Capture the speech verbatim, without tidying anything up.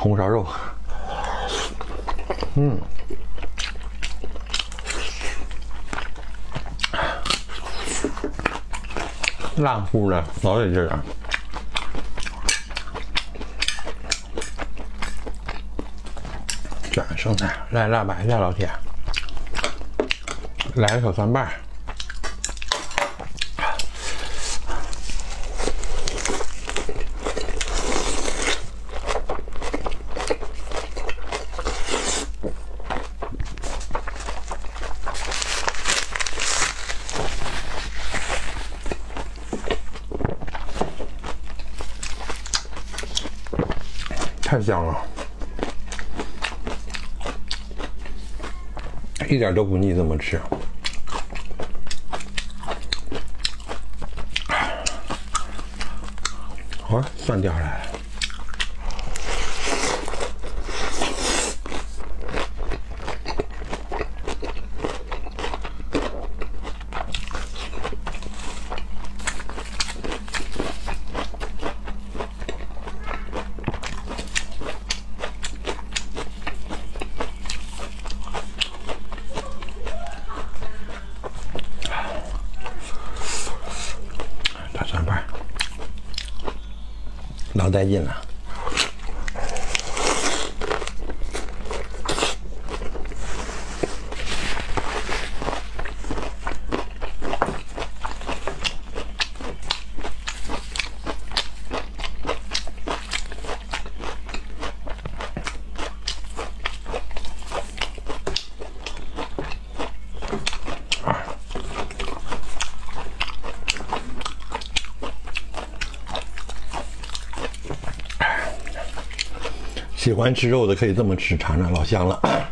红烧肉，嗯，烂乎的，老得这样。 卷生菜，来辣白菜，老铁，来个小蒜瓣，太香了。 一点都不腻，这么吃。啊，蒜掉下来了。老带劲了，啊！ 喜欢吃肉的可以这么吃，尝尝，老香了。